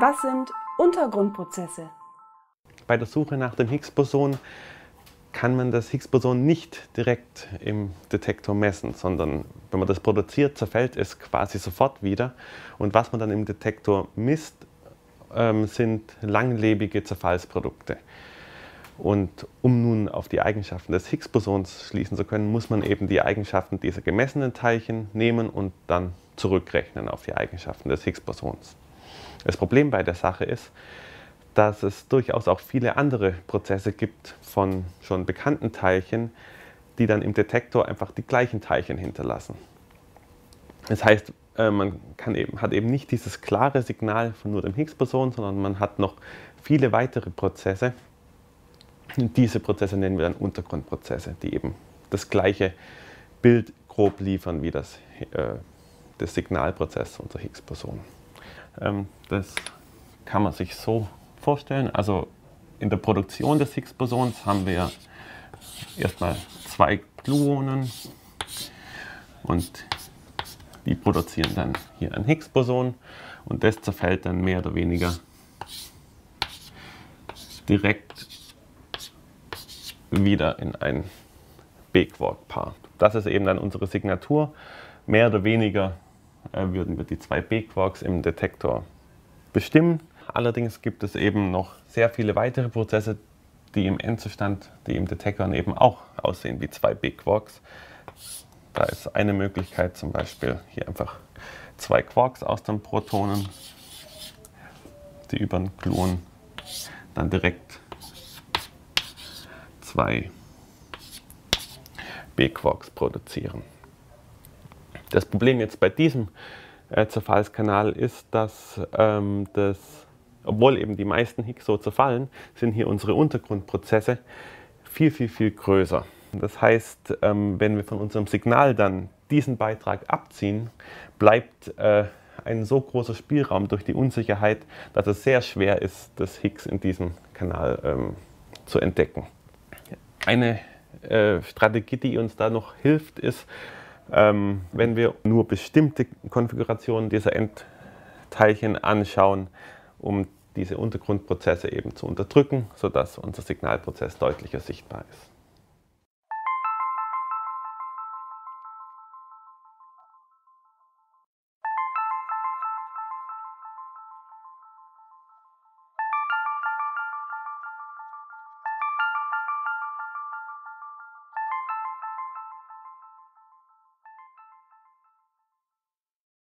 Was sind Untergrundprozesse? Bei der Suche nach dem Higgs-Boson kann man das Higgs-Boson nicht direkt im Detektor messen, sondern wenn man das produziert, zerfällt es quasi sofort wieder. Und was man dann im Detektor misst, sind langlebige Zerfallsprodukte. Und um nun auf die Eigenschaften des Higgs-Bosons schließen zu können, muss man eben die Eigenschaften dieser gemessenen Teilchen nehmen und dann zurückrechnen auf die Eigenschaften des Higgs-Bosons. Das Problem bei der Sache ist, dass es durchaus auch viele andere Prozesse gibt von schon bekannten Teilchen, die dann im Detektor einfach die gleichen Teilchen hinterlassen. Das heißt, man hat eben nicht dieses klare Signal von nur dem Higgs-Boson, sondern man hat noch viele weitere Prozesse. Und diese Prozesse nennen wir dann Untergrundprozesse, die eben das gleiche Bild grob liefern wie das Signalprozess unserer Higgs-Boson. Das kann man sich so vorstellen. Also in der Produktion des Higgs-Bosons haben wir erstmal zwei Gluonen und die produzieren dann hier ein Higgs-Boson und das zerfällt dann mehr oder weniger direkt wieder in ein B-Quark-Paar. Das ist eben dann unsere Signatur. Mehr oder weniger würden wir die zwei B-Quarks im Detektor bestimmen. Allerdings gibt es eben noch sehr viele weitere Prozesse, die im Detektor eben auch aussehen wie zwei B-Quarks. Da ist eine Möglichkeit zum Beispiel hier einfach zwei Quarks aus den Protonen, die über den Gluon dann direkt zwei B-Quarks produzieren. Das Problem jetzt bei diesem Zerfallskanal ist, dass obwohl eben die meisten Higgs so zerfallen, sind hier unsere Untergrundprozesse viel, viel, viel größer. Das heißt, wenn wir von unserem Signal dann diesen Beitrag abziehen, bleibt ein so großer Spielraum durch die Unsicherheit, dass es sehr schwer ist, das Higgs in diesem Kanal zu entdecken. Eine Strategie, die uns da noch hilft, ist, wenn wir nur bestimmte Konfigurationen dieser Endteilchen anschauen, um diese Untergrundprozesse eben zu unterdrücken, sodass unser Signalprozess deutlicher sichtbar ist.